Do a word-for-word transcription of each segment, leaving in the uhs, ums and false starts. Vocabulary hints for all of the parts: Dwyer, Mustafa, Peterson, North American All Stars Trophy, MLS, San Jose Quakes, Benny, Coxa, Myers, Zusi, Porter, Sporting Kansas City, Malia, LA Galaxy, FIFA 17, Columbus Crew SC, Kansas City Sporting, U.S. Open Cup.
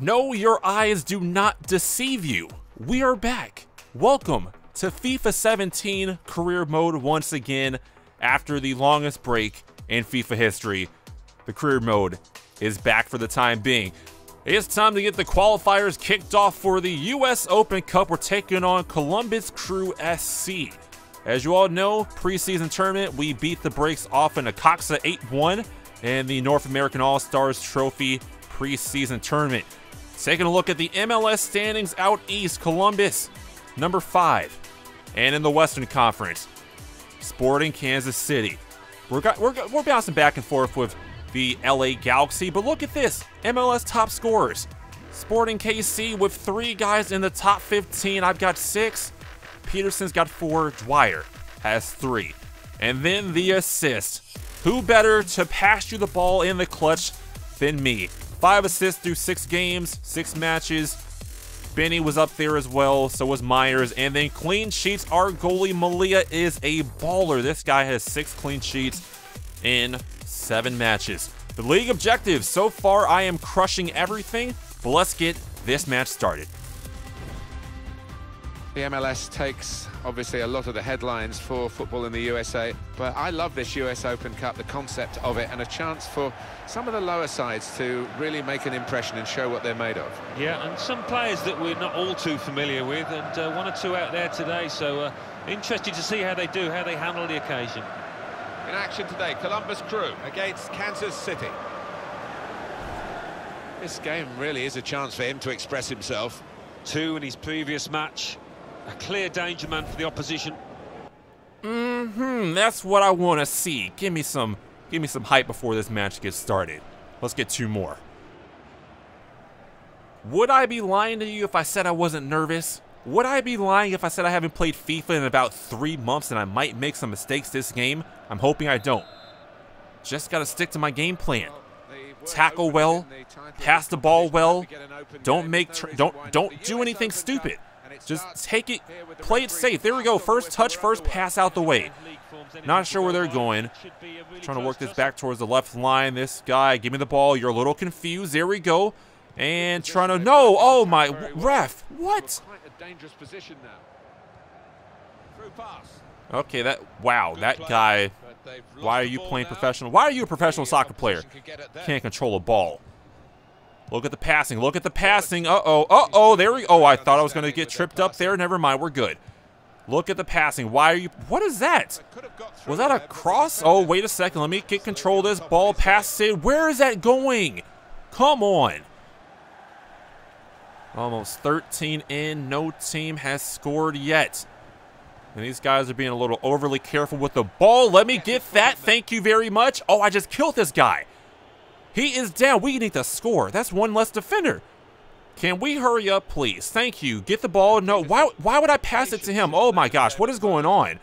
No, your eyes do not deceive you. We are back. Welcome to FIFA seventeen career mode once again. After the longest break in FIFA history, the career mode is back for the time being. It's time to get the qualifiers kicked off for the U S Open Cup. We're taking on Columbus Crew S C. As you all know, preseason tournament, we beat the breaks off in a Coxa eight one in the North American All Stars Trophy preseason tournament. Taking a look at the M L S standings out east, Columbus, number five. And in the Western Conference, Sporting Kansas City. We're, got, we're, we're bouncing back and forth with the L A Galaxy, but look at this. M L S top scorers. Sporting K C with three guys in the top fifteen. I've got six. Peterson's got four. Dwyer has three. And then the assist. Who better to pass you the ball in the clutch than me? Five assists through six games, six matches. Benny was up there as well, so was Myers. And then clean sheets, our goalie Malia is a baller. This guy has six clean sheets in seven matches. The league objectives, so far I am crushing everything, but let's get this match started. The M L S takes obviously a lot of the headlines for football in the U S A, but I love this U S Open Cup, the concept of it, and a chance for some of the lower sides to really make an impression and show what they're made of. Yeah, and some players that we're not all too familiar with, and uh, one or two out there today, so uh, interested to see how they do, how they handle the occasion. In action today, Columbus Crew against Kansas City. This game really is a chance for him to express himself. Two in his previous match. A clear danger man for the opposition. Mm-hmm, that's what I want to see. Give me some, give me some hype before this match gets started. Let's get two more. Would I be lying to you if I said I wasn't nervous? Would I be lying if I said I haven't played FIFA in about three months and I might make some mistakes this game? I'm hoping I don't. Just gotta stick to my game plan. Tackle well, pass the ball well. Don't make, don't, don't do anything stupid. Just take it, play it safe. There we go. First touch, first pass out the way. Not sure where they're going. Trying to work this back towards the left line. This guy, give me the ball. You're a little confused. There we go. And trying to, no, oh my, ref, what? Okay, that, wow, that guy, why are you playing professional? Why are you a professional soccer player? Can't control a ball. Look at the passing, look at the passing, uh-oh, uh-oh, there we go. Oh, I thought I was going to get tripped up there, never mind, we're good. Look at the passing, why are you, what is that? Was that a cross? Oh, wait a second, let me get control of this ball, pass it, where is that going? Come on. Almost thirteen in, no team has scored yet. And these guys are being a little overly careful with the ball, let me get that, thank you very much. Oh, I just killed this guy. He is down. We need to score. That's one less defender. Can we hurry up, please? Thank you. Get the ball. No. Why, why would I pass it to him? Oh, my gosh. What is going on?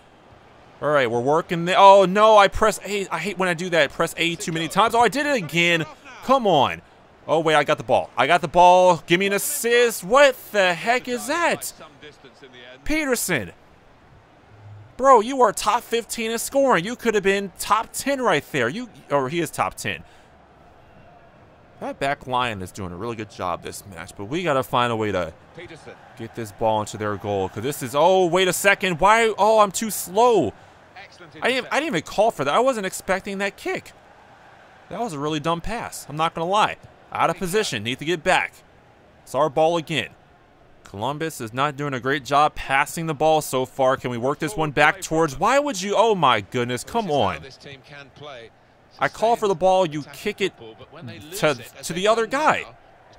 All right. We're working. The, oh, no. I press A. I hate when I do that. I press A too many times. Oh, I did it again. Come on. Oh, wait. I got the ball. I got the ball. Give me an assist. What the heck is that? Peterson. Bro, you are top fifteen in scoring. You could have been top ten right there. You, or he is top ten. That back line is doing a really good job this match, but we got to find a way to get this ball into their goal. Because this is, oh, wait a second. Why? Oh, I'm too slow. I didn't, I didn't even call for that. I wasn't expecting that kick. That was a really dumb pass. I'm not going to lie. Out of position. Need to get back. It's our ball again. Columbus is not doing a great job passing the ball so far. Can we work this one back towards? Why would you? Oh, my goodness. Come on. I call for the ball, you kick it to, to the other guy.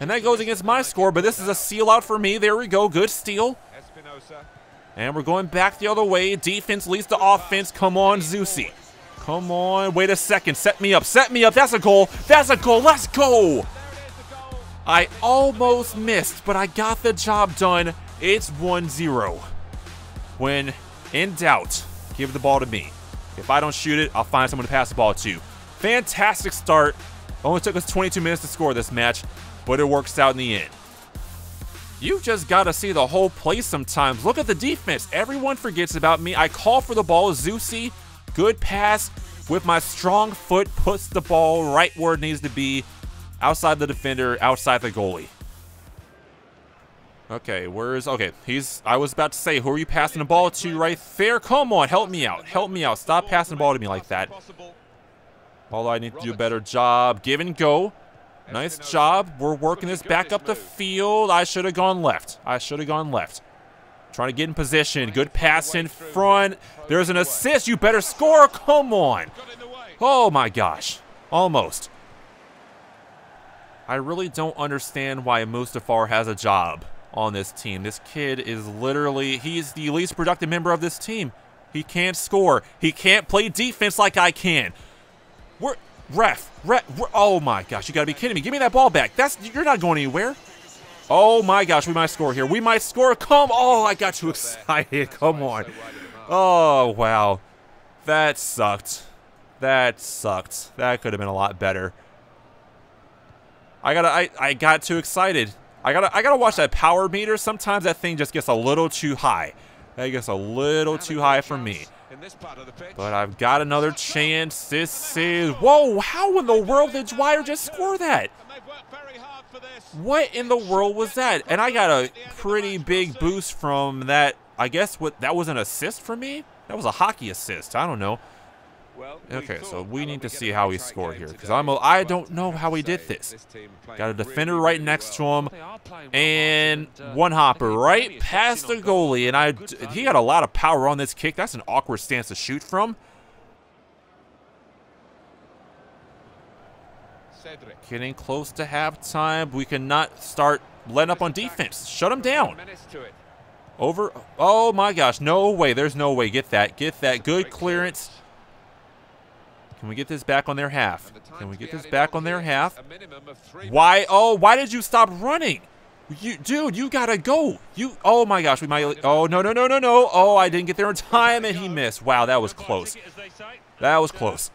And that goes against my score, but this is a seal out for me. There we go, good steal. And we're going back the other way. Defense leads to offense. Come on, Zusi. Come on, wait a second. Set me up, set me up. That's a goal, that's a goal. Let's go. I almost missed, but I got the job done. It's one zero. When in doubt, give the ball to me. If I don't shoot it, I'll find someone to pass the ball to. Fantastic start. Only took us twenty-two minutes to score this match, but it works out in the end. You just got to see the whole play sometimes. Look at the defense. Everyone forgets about me. I call for the ball. Zusi, good pass with my strong foot, puts the ball right where it needs to be, outside the defender, outside the goalie. Okay, where is... Okay, he's... I was about to say, who are you passing the ball to right there? Come on, help me out. Help me out. Stop passing the ball to me like that. Although I need to do a better job. Give and go. Nice job. We're working this back up the field. I should have gone left. I should have gone left. Trying to get in position. Good pass in front. There's an assist. You better score. Come on. Oh, my gosh. Almost. I really don't understand why Mustafa has a job on this team. This kid is literally, he's the least productive member of this team. He can't score. He can't play defense like I can. We're, ref, ref, we're, oh my gosh, you gotta be kidding me. Give me that ball back. That's, you're not going anywhere. Oh my gosh, we might score here. We might score, come, oh, I got too excited, come on. Oh, wow, that sucked. That sucked. That could have been a lot better. I gotta, I, I got too excited. I gotta, I gotta watch that power meter. Sometimes that thing just gets a little too high. That gets a little too high for me. But I've got another chance. This is, whoa, how in the world did Dwyer just score that? What in the world was that? And I got a pretty big boost from that. I guess what, that was an assist for me? That was a hockey assist, I don't know. Okay, so we need to see how he scored here, because I'm a, I don't know how he did this. Got a defender right next to him, and one hopper right past the goalie, and I he got a lot of power on this kick. That's an awkward stance to shoot from. Getting close to halftime. We cannot start letting up on defense. Shut him down. Over. Oh my gosh! No way. There's no way. Get that. Get that. Good clearance. Can we get this back on their half? Can we get this back on their half? Why? Oh, why did you stop running? You, dude, you gotta go. You. Oh my gosh, we might. Oh no, no, no, no, no. Oh, I didn't get there in time, and he missed. Wow, that was close. That was close.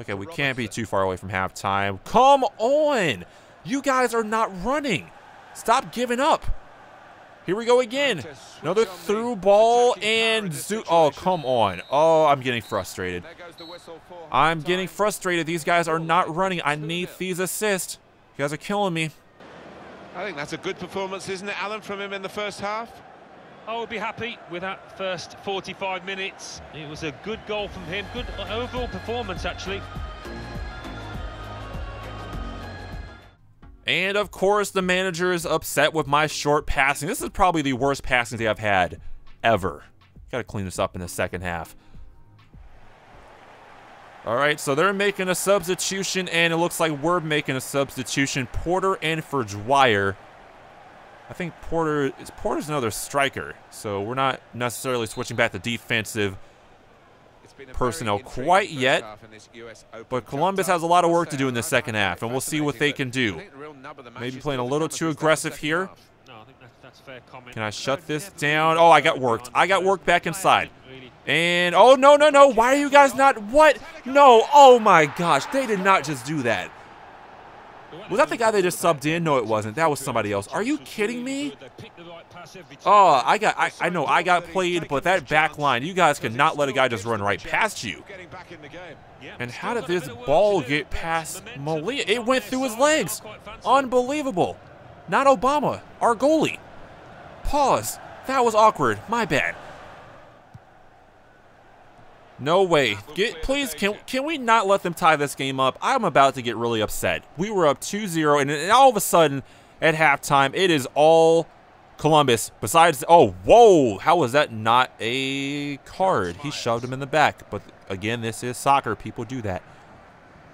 Okay, we can't be too far away from halftime. Come on, you guys are not running. Stop giving up. Here we go again. Another through ball and Zusi. Oh, come on. Oh, I'm getting frustrated. I'm getting frustrated. These guys are not running. I need these assists. You guys are killing me. I think that's a good performance, isn't it, Alan, from him in the first half? I would be happy with that first forty-five minutes. It was a good goal from him. Good overall performance, actually. And, of course, the manager is upset with my short passing. This is probably the worst passing day I've had ever. Got to clean this up in the second half. All right, so they're making a substitution, and it looks like we're making a substitution. Porter and for Dwyer. I think Porter is Porter's another striker, so we're not necessarily switching back to defensive personnel quite yet, but Columbus has a lot of work to do in the second half, and we'll see what they can do. Maybe playing a little too aggressive here. Can I shut this down? Oh, I got worked. I got worked back inside. And, oh, no, no, no. Why are you guys not? What? No. Oh, my gosh. They did not just do that. Was that the guy they just subbed in? No, it wasn't. That was somebody else. Are you kidding me? Oh, I got, I, I know I got played, but that back line, you guys could not let a guy just run right past you. And how did this ball get past Malia? It went through his legs. Unbelievable. Not Obama, our goalie. Pause. That was awkward. My bad. No way. Get, please, can, can we not let them tie this game up? I'm about to get really upset. We were up two zero, and, and all of a sudden, at halftime, it is all Columbus. Besides, oh, whoa, how was that not a card? He shoved him in the back. But, again, this is soccer. People do that.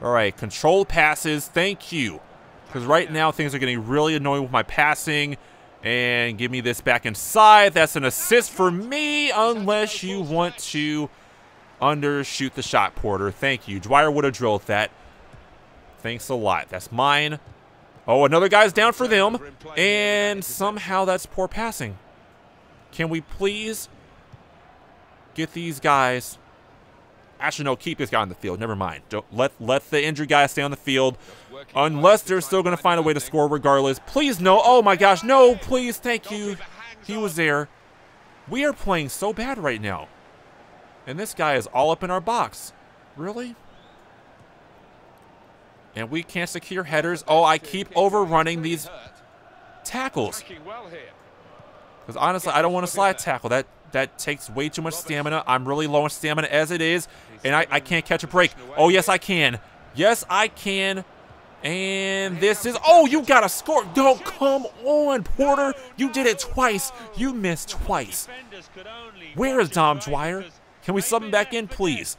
All right, control passes. Thank you. Because right now, things are getting really annoying with my passing. And give me this back inside. That's an assist for me, unless you want to... undershoot the shot, Porter. Thank you. Dwyer would have drilled that. Thanks a lot. That's mine. Oh, another guy's down for them. And somehow that's poor passing. Can we please get these guys? Actually, no, keep this guy on the field. Never mind. Don't let let the injured guy stay on the field. Unless they're still going to find a way to score regardless. Please, no. Oh, my gosh. No, please. Thank you. He was there. We are playing so bad right now. And this guy is all up in our box. Really? And we can't secure headers. Oh, I keep overrunning these tackles. Because honestly, I don't want to slide tackle. That that takes way too much stamina. I'm really low on stamina as it is, and I, I can't catch a break. Oh, yes, I can. Yes, I can. And this is... Oh, you got to score. No, come on, Porter. You did it twice. You missed twice. Where is Dom Dwyer? Can we sub him back in, please?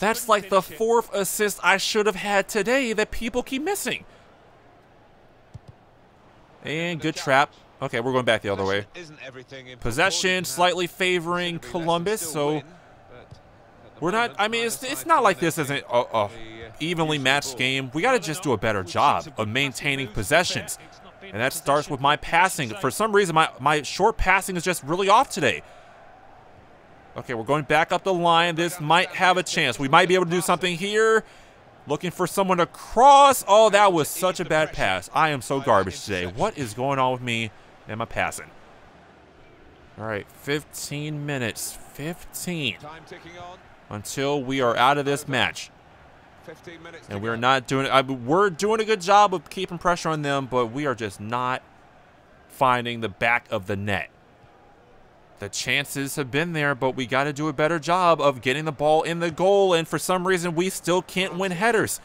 That's like the fourth assist I should have had today that people keep missing. And good trap. Okay, we're going back the other way. Possession slightly favoring Columbus, so we're not, I mean, it's, it's not like this isn't a, a evenly matched game. We got to just do a better job of maintaining possessions, and that starts with my passing. For some reason, my, my short passing is just really off today. Okay, we're going back up the line. This might have a chance. We might be able to do something here. Looking for someone to cross. Oh, that was such a bad pass. I am so garbage today. What is going on with me and my passing? All right, fifteen minutes. fifteen. Until we are out of this match. And we're not doing it. I mean, we're doing a good job of keeping pressure on them, but we are just not finding the back of the net. The chances have been there, but we got to do a better job of getting the ball in the goal, and for some reason, we still can't win headers.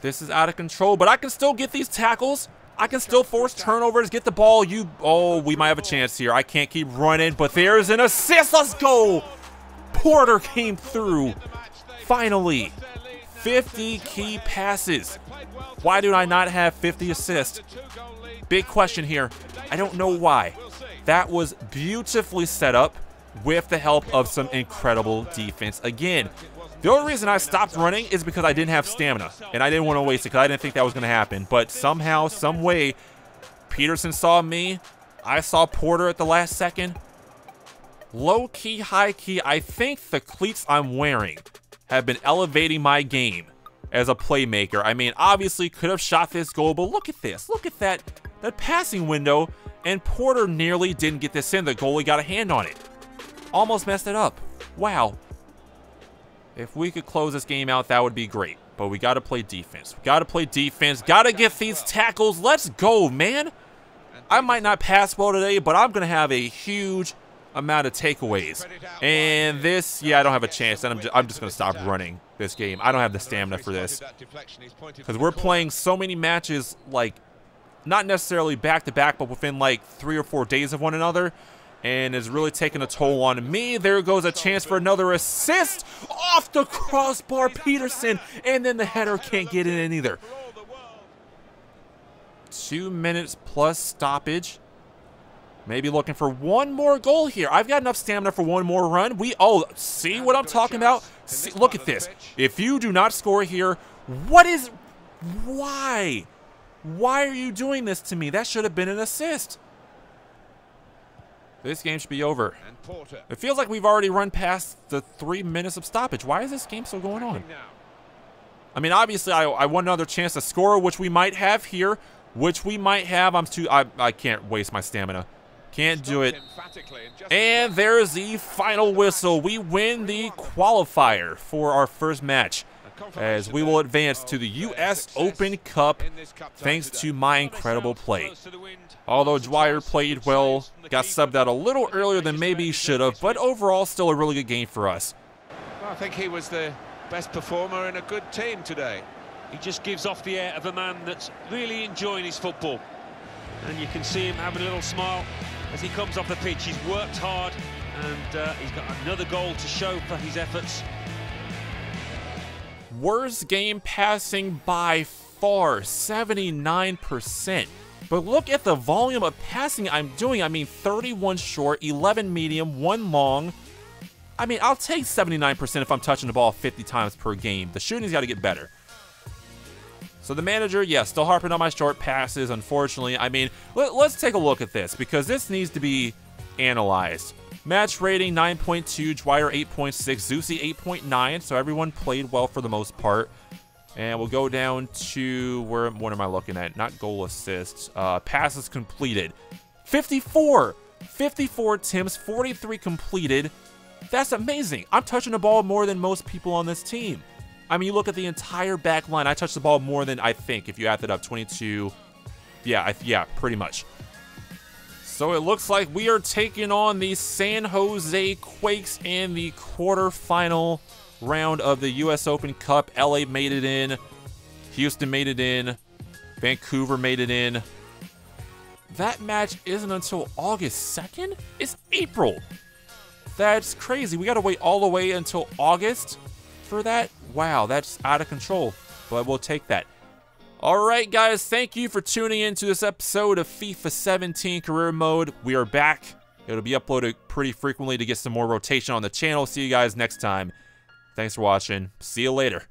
This is out of control, but I can still get these tackles. I can still force turnovers, get the ball. You, oh, we might have a chance here. I can't keep running, but there's an assist. Let's go. Porter came through. Finally, fifty key passes. Why do I not have fifty assists? Big question here. I don't know why. That was beautifully set up with the help of some incredible defense. Again, the only reason I stopped running is because I didn't have stamina, and I didn't want to waste it because I didn't think that was going to happen. But somehow, some way, Peterson saw me. I saw Porter at the last second. Low key, high key, I think the cleats I'm wearing have been elevating my game as a playmaker. I mean, obviously could have shot this goal, but look at this. Look at that, that passing window. And Porter nearly didn't get this in. The goalie got a hand on it. Almost messed it up. Wow. If we could close this game out, that would be great. But we got to play defense. We got to play defense. Got to get these tackles. Let's go, man. I might not pass well today, but I'm going to have a huge amount of takeaways. And this, yeah, I don't have a chance. And I'm just, I'm just going to stop running this game. I don't have the stamina for this. Because we're playing so many matches like... not necessarily back-to-back, but within like three or four days of one another. And is really taking a toll on me. There goes a chance for another assist off the crossbar, Peterson. And then the header can't get in either. Two minutes plus stoppage. Maybe looking for one more goal here. I've got enough stamina for one more run. We all oh, see what I'm talking about? See, look at this. If you do not score here, what is... why? Why are you doing this to me? That should have been an assist. This game should be over. It feels like we've already run past the three minutes of stoppage. Why is this game still going on? I mean, obviously, I, I want another chance to score, which we might have here, which we might have. I'm too. I, I can't waste my stamina. Can't do it. And there's the final whistle. We win the qualifier for our first match, as we will advance to the U S Open Cup thanks to my incredible play. Although Dwyer played well, got subbed out a little earlier than maybe he should have, but overall still a really good game for us. Well, I think he was the best performer in a good team today. He just gives off the air of a man that's really enjoying his football. And you can see him having a little smile as he comes off the pitch. He's worked hard, and uh, he's got another goal to show for his efforts. Worst game passing by far, seventy-nine percent. But look at the volume of passing I'm doing. I mean, thirty-one short, eleven medium, one long. I mean, I'll take seventy-nine percent if I'm touching the ball fifty times per game. The shooting's got to get better. So the manager, yeah, still harping on my short passes, unfortunately. I mean, let, let's take a look at this because this needs to be analyzed. Match rating nine point two, Dwyer eight point six, Zusi eight point nine, so everyone played well for the most part. And we'll go down to, where, what am I looking at? Not goal assists, uh, passes completed. fifty-four! fifty-four attempts, forty-three completed. That's amazing. I'm touching the ball more than most people on this team. I mean, you look at the entire back line, I touched the ball more than I think, if you add that up, twenty-two. Yeah, I, yeah, pretty much. So it looks like we are taking on the San Jose Quakes in the quarterfinal round of the U S Open Cup. L A made it in. Houston made it in. Vancouver made it in. That match isn't until August second? It's April. That's crazy. We got to wait all the way until August for that. Wow, that's out of control, but we'll take that. All right, guys, thank you for tuning in to this episode of FIFA seventeen Career Mode. We are back. It'll be uploaded pretty frequently to get some more rotation on the channel. See you guys next time. Thanks for watching. See you later.